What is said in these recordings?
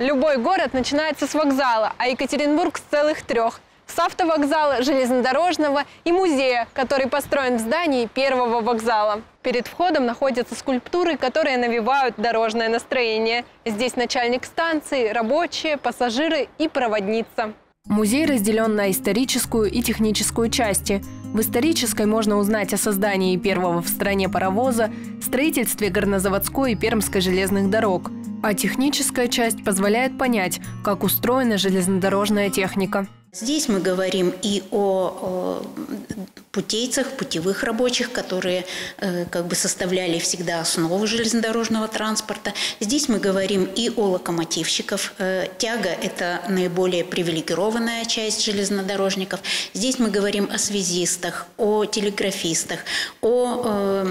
Любой город начинается с вокзала, а Екатеринбург с целых трех. С автовокзала, железнодорожного и музея, который построен в здании первого вокзала. Перед входом находятся скульптуры, которые навевают дорожное настроение. Здесь начальник станции, рабочие, пассажиры и проводница. Музей разделен на историческую и техническую части. В исторической можно узнать о создании первого в стране паровоза, строительстве горнозаводской и пермской железных дорог. А техническая часть позволяет понять, как устроена железнодорожная техника. Здесь мы говорим и о путейцах, путевых рабочих, которые как бы составляли всегда основу железнодорожного транспорта. Здесь мы говорим и о локомотивщиках. Тяга – это наиболее привилегированная часть железнодорожников. Здесь мы говорим о связистах, о телеграфистах, о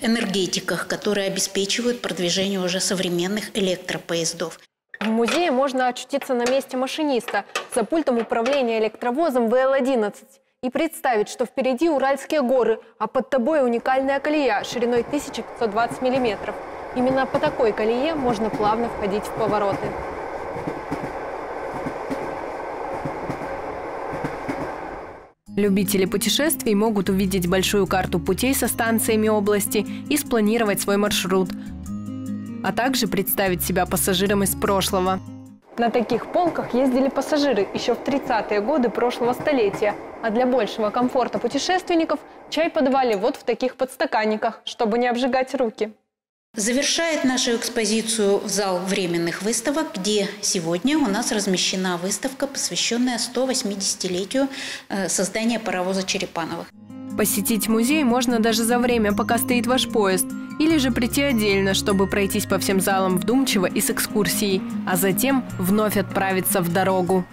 энергетиках, которые обеспечивают продвижение уже современных электропоездов. В музее можно очутиться на месте машиниста за пультом управления электровозом ВЛ-11 и представить, что впереди Уральские горы, а под тобой уникальная колея шириной 1520 мм. Именно по такой колее можно плавно входить в повороты. Любители путешествий могут увидеть большую карту путей со станциями области и спланировать свой маршрут, а также представить себя пассажиром из прошлого. На таких полках ездили пассажиры еще в 30-е годы прошлого столетия, а для большего комфорта путешественников чай подавали вот в таких подстаканниках, чтобы не обжигать руки. Завершает нашу экспозицию зал временных выставок, где сегодня у нас размещена выставка, посвященная 180-летию создания паровоза Черепановых. Посетить музей можно даже за время, пока стоит ваш поезд, или же прийти отдельно, чтобы пройтись по всем залам вдумчиво и с экскурсией, а затем вновь отправиться в дорогу.